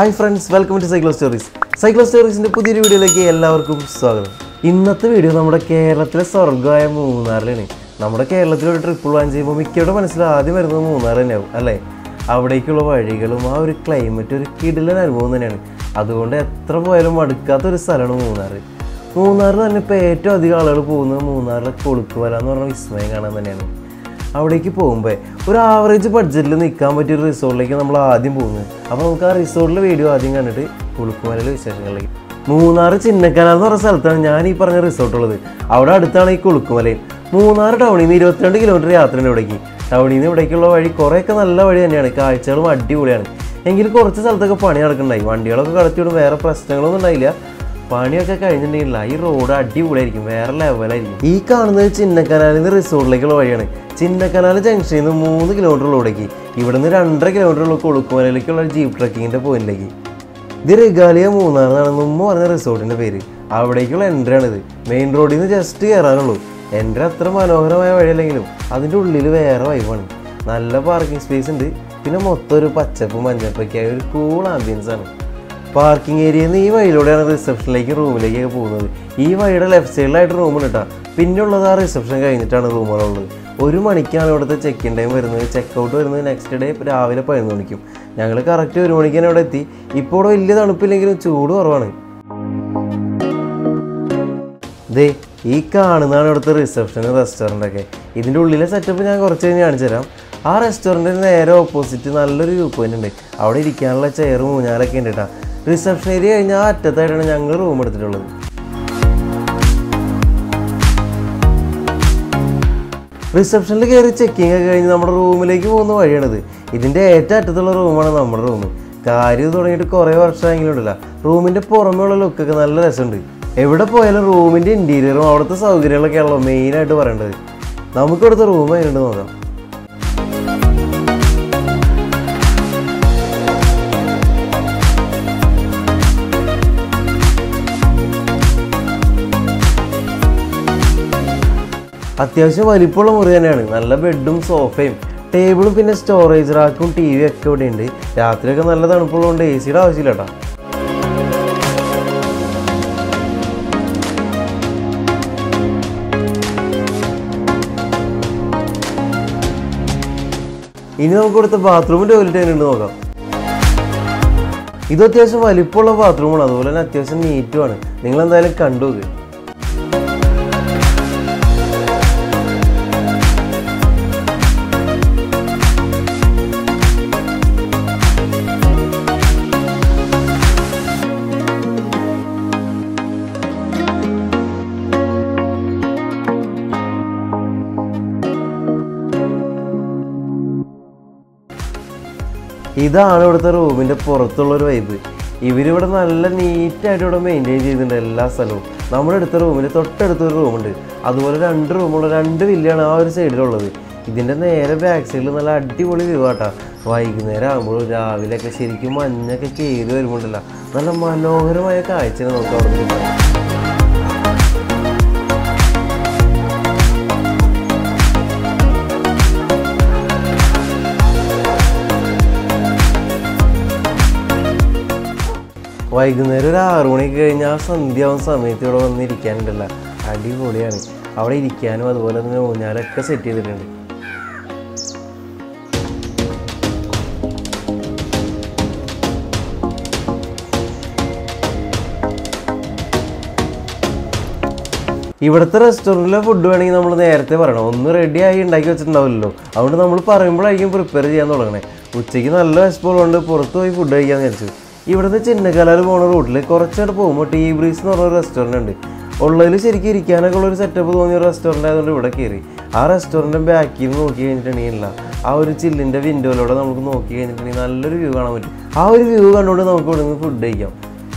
Hi friends, welcome to Cyclostories. Cyclostories in the Puddi video like Yellow Cup. In the video, number careless or guy moon are learning. Number careless triple and Zimomikidomansla, the moon are in a lay. Our decular regulum, our climate, Kidler and moon and Adonda, Travoilum, Cathar Saran moonary. Moonar and Peter the other moon are like Pulkuan or Swang and an I will take you home by average budget. Lenic come at your resort like an Amladimun. Upon car resort, video adding an attack, Pulkuan session. Moon arch in Nakanazor Sultan, Yani Parner resort. Out at Tani Kulkuan. Moon are down in the 30 kilometer athanodaki. Out in the particular correct and loved and Yanaka, Chelma Duran. Engil Cortes of the Pania Arcanai, one dialogue to wear a prastano and Ilia. Panyaka engine lie road at Duran, where level. He can't in Nakan resort like a lawyer. In the canal junction, the moon the Lodaki, even the underground jeep trekking in the point leggy. The regalia moon are no more than a resort in the ferry. Our regular and the main road in the just tear alone. And Rathraman over my vedeling, other two little where I won. Nala parking space in the Pinamotor Pachapuman Japaka, cool ambience. Parking area in the Eva Lodan reception like a room like a pool. Eva had a left side light room in a Pindola reception guy in the tunnel room. Urumanican the check in time and check out the next day. Avila Panonicum. Younger character, Ronican or the Ipodo Lidan Pilgrim Chudo or one. They Ekan and another reception at the restaurant. It do less at Tapina or China and Jeram. Our restaurant in the air opposite in a little point. Out of the can let a room in a candidate. Reception area in a tattered and younger room at the dollar. Reception like a checking again in the room like you know another. It in the attack to the room on a number room. Car you don't need to correct triangular room in the poor look and a lesson. Every poil room in the interior out of the South Grilla main at the veranda. Now we go to the room and another. അത്യാവശ്യം വലിപ്പമുള്ള മുറി തന്നെയാണ് നല്ല ബെഡും സോഫയും ടേബിളും പിന്നെ storage റാക്കും TV ഒക്കെ ഇവിടെ ഉണ്ട് രാത്രിയൊക്കെ നല്ല തണുപ്പുള്ളതുകൊണ്ട് എസിയുടെ ആവശ്യമില്ല ട്ടാ ഇനി നമുക്ക് ഇവിടുത്തെ ബാത്റൂമും ടോയ്ലറ്റ് ഉണ്ട് നോക്കാം ഇത് അത്യാവശ്യം വലിപ്പമുള്ള ബാത്റൂമാണ് അതുപോലെ തന്നെ അത്യാവശ്യം നീറ്റുമാണ് നിങ്ങൾ എന്തായാലും കണ്ടുപോകുക This is the room in the Portolo Vibe. If we were not neat, I don't maintain in the Lasalo. Number at the room in the third room. Otherwise, under Roman and Villan hours a dollar. Then the airbag sailed the lad divoli water. Why, Gnera, Muruja, Vilaka Sirikiman, Nakaki, Mundala, Nalamano, Hermaica, it's another. Why Gunera, Runikinas and Dionsa made your own needy candela? I do what I am. Our lady can was one of the known as a cassette. If you have a restaurant, you can prepare the air. Even the Chinagala road, like Orchard Poma, tea, breeze, nor a restaurant. Or Lilly can a color set up on your restaurant as a river carry. Our restaurant back, you know, gained an inla. Our chill in the window, Lodanok, gained an inla. How do you go and order the food day?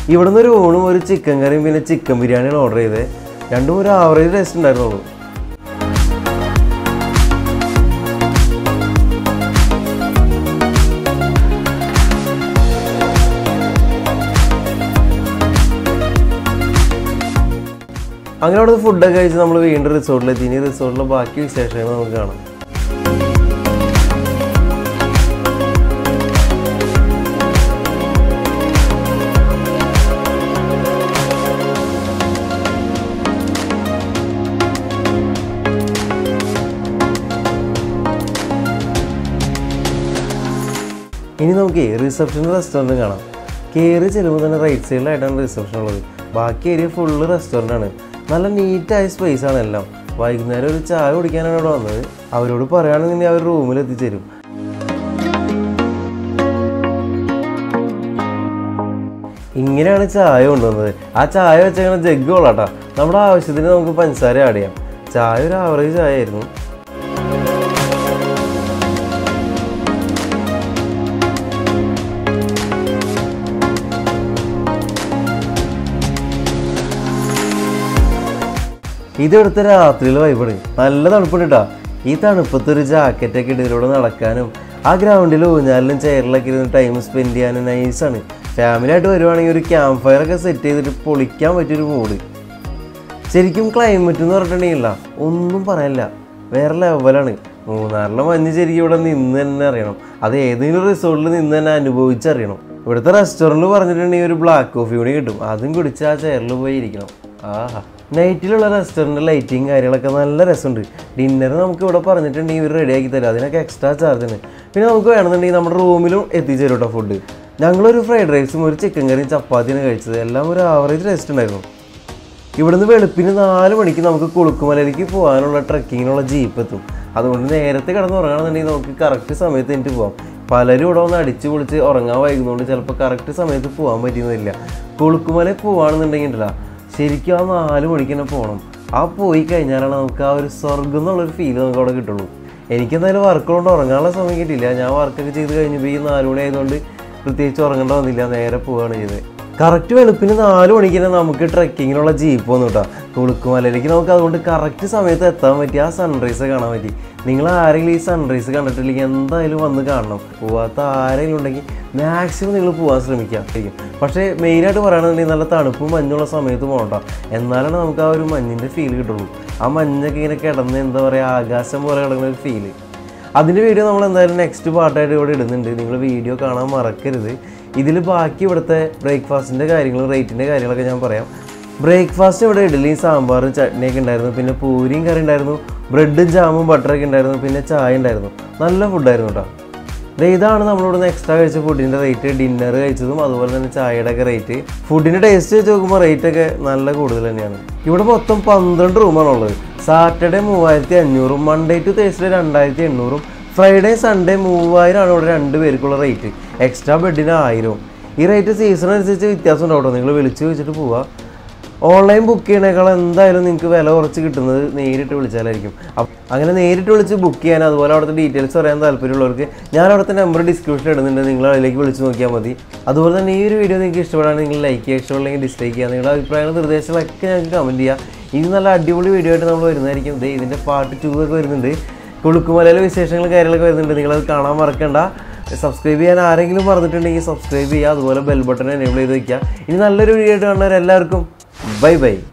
Even the room over chicken, I mean a chicken biryani order there. Yandura, our restaurant. The food guys is not in the resort, the resort is not in the session. ഇനി നമുക്ക് reception restaurant കാണാം. കയറി ചെല്ലുമ്പോൾ തന്നെ right സൈഡിലായിട്ടാണ് reception ഉള്ളത്. ബാക്കി area full restaurant ആണ്. നല്ല നീറ്റായ സ്പേസ് ആണ് എല്ലാം. വൈകുന്നേരം ഒരു ചായ കുടിക്കാനാണ് ഇവിടെ വന്നത്. അവരോട് പറയുകയാണെങ്കിൽ അവർ റൂമിൽ എത്തിച്ചേരും. ഇങ്ങനെയാണ് ചായ കൊണ്ടുവന്നത്. ആ ചായ വെച്ചങ്ങനെ ജഗ്ഗ് കൊള്ളാട്ടാ. നമ്മുടെ ആവശ്യത്തിന് നമുക്ക് പഞ്ചസാര ആഡ് ചെയ്യാം. ചായ ഒരു ആവറേജ് ചായ ആയിരുന്നു. ഇതെടുത്ത രാത്രിയിൽ വൈബാണ്. നല്ല തണുപ്പുണ്ട് കേട്ടോ. ഈ തണുപ്പത്തൊരു ജാക്കറ്റൊക്കെ ഇടയിലൂടെ നടക്കാനും ആ ഗ്രൗണ്ടിൽ ഊഞ്ഞാലിലും ചെയറിലൊക്കെ ഇരുന്ന് ടൈം സ്പെൻഡ് ചെയ്യാനും നൈസാണ്. ഫാമിലിയായിട്ട് വരുവാണെങ്കിൽ ഒരു ക്യാമ്പ് ഫയറൊക്കെ സെറ്റ് ചെയ്തിട്ട് പൊളിക്കാൻ പറ്റിയൊരു മൂഡ്. ശരിക്കും ക്ലൈമറ്റ് എന്ന് പറഞ്ഞിട്ടുണ്ടെങ്കിൽ ഒന്നും പറയാനില്ല, വേറെ ലെവലാണ്. മൂന്നാറിലെ മഞ്ഞ് ശരിക്കും ഇവിടെ നിന്ന് തന്നെ അറിയണം. അത് ഏതെങ്കിലും റിസോർട്ടിൽ നിന്ന് തന്നെ അനുഭവിച്ചറിയണം. ഇവിടുത്തെ റെസ്റ്റോറൻറ്റിൽ പറഞ്ഞിട്ടുണ്ടെങ്കിൽ ഒരു ബ്ലാക്ക് കോഫി കൂടി കിട്ടും. അതും കുടിച്ച് ആ ചെയറിൽ പോയി ഇരിക്കണം. ആഹാ, നൈറ്റിലുള്ള റെസ്റ്റോറൻറ്റ് ലൈറ്റിങ് കാര്യങ്ങളൊക്കെ നല്ല രസമുണ്ട്. ഡിന്നർ നമുക്ക് ഇവിടെ പറഞ്ഞിട്ടുണ്ടെങ്കിൽ ഇവർ റെഡിയാക്കി തരും. അതിനൊക്കെ എക്സ്ട്രാ ചാർജ് ഉണ്ട്. പിന്നെ നമുക്ക് വേണമെന്നുണ്ടെങ്കിൽ നമ്മുടെ റൂമിലും എത്തിച്ചേരും കേട്ടോ ഫുഡ്. ഞങ്ങളൊരു ഫ്രൈഡ് റൈസും ഒരു ചിക്കൻ കറിയും ചപ്പാത്തിയാണ് കഴിച്ചത്. എല്ലാം ഒരു ആവറേജ് ടേസ്റ്റ് ഉണ്ടായിരുന്നു. ഇവിടുന്ന് വെളുപ്പിന് 4 മണിക്ക് നമുക്ക് കുളുക്കുമലയിലേക്ക് പോകാനുള്ള ട്രക്കിങ്ങിനുള്ള ജീപ്പ് എത്തും. അതുകൊണ്ട് നേരത്തെ കിടന്ന് ഉറങ്ങണമെന്നുണ്ടെങ്കിൽ നമുക്ക് കറക്റ്റ് സമയത്ത് എനിക്ക് പോകാം. പലരും ഇവിടെ ഒന്ന് അടിച്ചു പൊളിച്ച് ഉറങ്ങാൻ വൈകുന്നതുകൊണ്ട് ചിലപ്പോൾ കറക്റ്റ് സമയത്ത് പോകാൻ പറ്റുന്നില്ല. കുളുക്കുമലയിൽ പോകുകയാണെന്നുണ്ടെങ്കിൽ ഉണ്ടല്ലോ ശരിക്കും ആ 4 മണിക്ക് തന്നെ പോകണം. ആ പോയി കഴിഞ്ഞാലാണ് നമുക്ക് ആ ഒരു സ്വർഗം എന്നുള്ളൊരു ഫീല് നമുക്ക് അവിടെ കിട്ടുള്ളൂ. എനിക്കെന്തായാലും വർക്കുകൊണ്ട് ഉറങ്ങാനുള്ള സമയം കിട്ടിയില്ല. ഞാൻ വർക്കൊക്കെ ചെയ്ത് കഴിഞ്ഞപ്പോൾ ഈ 4 മണി ആയതുകൊണ്ട് പ്രത്യേകിച്ച് ഉറങ്ങേണ്ട വന്നില്ല. നേരെ പോവുകയാണ് ചെയ്തത്. കറക്റ്റ് വെളുപ്പിന് 4 മണിക്ക് തന്നെ നമുക്ക് ട്രക്കിങ്ങിനുള്ള ജീപ്പ് വന്നു കേട്ടോ. കുളുക്കുമലയിലേക്ക് നമുക്ക് അതുകൊണ്ട് കറക്റ്റ് സമയത്ത് എത്താൻ പറ്റി. ആ സൺറൈസ് കാണാൻ പറ്റി. നിങ്ങൾ ആരെങ്കിലും ഈ സൺറൈസ് കണ്ടിട്ടില്ലെങ്കിൽ എന്തായാലും വന്ന് കാണണം. പോവാത്ത ആരെങ്കിലും ഉണ്ടെങ്കിൽ മാക്സിമം നിങ്ങൾ പോകാൻ ശ്രമിക്കാതിരിക്കും. പക്ഷേ മെയിനായിട്ട് പറയുകയാണെന്നുണ്ടെങ്കിൽ നല്ല തണുപ്പും മഞ്ഞുള്ള സമയത്ത് പോകണ്ട. എന്നാലാണ് നമുക്ക് ആ ഒരു മഞ്ഞിൻ്റെ ഫീൽ കിട്ടുള്ളൂ. ആ മഞ്ഞൊക്കെ ഇങ്ങനെ കിടന്ന് എന്താ പറയുക, ആകാശം പോലെ കിടക്കുന്ന ഒരു ഫീല്. അതിൻ്റെ വീഡിയോ നമ്മൾ എന്തായാലും നെക്സ്റ്റ് പാർട്ടായിട്ട് ഇവിടെ ഇടുന്നുണ്ട്. നിങ്ങൾ വീഡിയോ കാണാൻ മറക്കരുത്. ഇതിൽ ബാക്കി ഇവിടുത്തെ ബ്രേക്ക്ഫാസ്റ്റിൻ്റെ കാര്യങ്ങളും റേറ്റിൻ്റെ കാര്യങ്ങളൊക്കെ ഞാൻ പറയാം. ബ്രേക്ക്ഫാസ്റ്റ് ഇവിടെ ഇഡ്ഡലിയും സാമ്പാറും ചട്നിയൊക്കെ ഉണ്ടായിരുന്നു. പിന്നെ പൂരിയും കറി ഉണ്ടായിരുന്നു. ബ്രെഡും ജാമും ബട്ടറൊക്കെ ഉണ്ടായിരുന്നു. പിന്നെ ചായ ഉണ്ടായിരുന്നു. നല്ല ഫുഡായിരുന്നു കേട്ടോ. ഇതാണ് നമ്മളിവിടുന്ന് എക്സ്ട്രാ കഴിച്ച ഫുഡിൻ്റെ റേറ്റ്. ഡിന്നർ കഴിച്ചതും അതുപോലെ തന്നെ ചായയുടെയൊക്കെ റേറ്റ്. ഫുഡിൻ്റെ ടേസ്റ്റ് വെച്ച് നോക്കുമ്പോൾ റേറ്റൊക്കെ നല്ല കൂടുതൽ തന്നെയാണ്. ഇവിടെ മൊത്തം 12 റൂമാണുള്ളത്. Saturday 3500, Monday to Thursday 2800, Friday Sunday 3000 ആണ് ഇവിടെ 2 പേർക്കുള്ള റേറ്റ്. എക്സ്ട്രാ ബെഡിന് 1000. ഈ റേറ്റ് സീസൺ അനുസരിച്ച് വ്യത്യാസം ഉണ്ടാവട്ടോ. നിങ്ങൾ വിളിച്ച് ചോദിച്ചിട്ട് പോവുക. ഓൺലൈൻ ബുക്ക് ചെയ്യണേക്കാൾ എന്തായാലും നിങ്ങൾക്ക് വില കുറച്ച് കിട്ടുന്നത് നേരിട്ട് വിളിച്ചാലായിരിക്കും. അങ്ങനെ നേരിട്ട് വിളിച്ച് ബുക്ക് ചെയ്യാൻ അതുപോലെ അവിടുത്തെ ഡീറ്റെയിൽസ് അറിയാൻ താല്പര്യമുള്ളവർക്ക് ഞാൻ അവിടുത്തെ നമ്പർ ഡിസ്ക്രിപ്ഷൻ ഇടുന്നുണ്ട്. നിങ്ങൾ അതിലേക്ക് വിളിച്ച് നോക്കിയാൽ മതി. അതുപോലെ തന്നെ ഈ ഒരു വീഡിയോ നിങ്ങൾക്ക് ഇഷ്ടപ്പെടാണെങ്കിൽ നിങ്ങൾ ലൈക്ക് ചെയ്യുക, ഇഷ്ടമുള്ളെങ്കിൽ ഡിസ്ലൈക്ക് ചെയ്യുക. നിങ്ങളുടെ അഭിപ്രായങ്ങൾ നിർദ്ദേശങ്ങളൊക്കെ ഞങ്ങൾക്ക് കമൻറ്റ് ചെയ്യുക. ഇത് നല്ല അടിപൊളി വീഡിയോ ആയിട്ട് നമ്മൾ വരുന്നതായിരിക്കും. ഇതിൻ്റെ പാർട്ട് 2 ഒക്കെ വരുന്നുണ്ട്. കുളുക്കുമലയിലെ വിശേഷങ്ങൾ കാര്യങ്ങളൊക്കെ വരുന്നുണ്ട്. നിങ്ങളത് കാണാൻ മറക്കണ്ട. സബ്സ്ക്രൈബ് ചെയ്യാൻ ആരെങ്കിലും പറഞ്ഞിട്ടുണ്ടെങ്കിൽ സബ്സ്ക്രൈബ് ചെയ്യുക. അതുപോലെ ബെൽ ബട്ടൺ എനേബിൾ ചെയ്ത് വയ്ക്കുക. ഇനി നല്ലൊരു വീഡിയോ ആയിട്ട് കാണുന്നവരെല്ലാവർക്കും ബൈ ബൈ.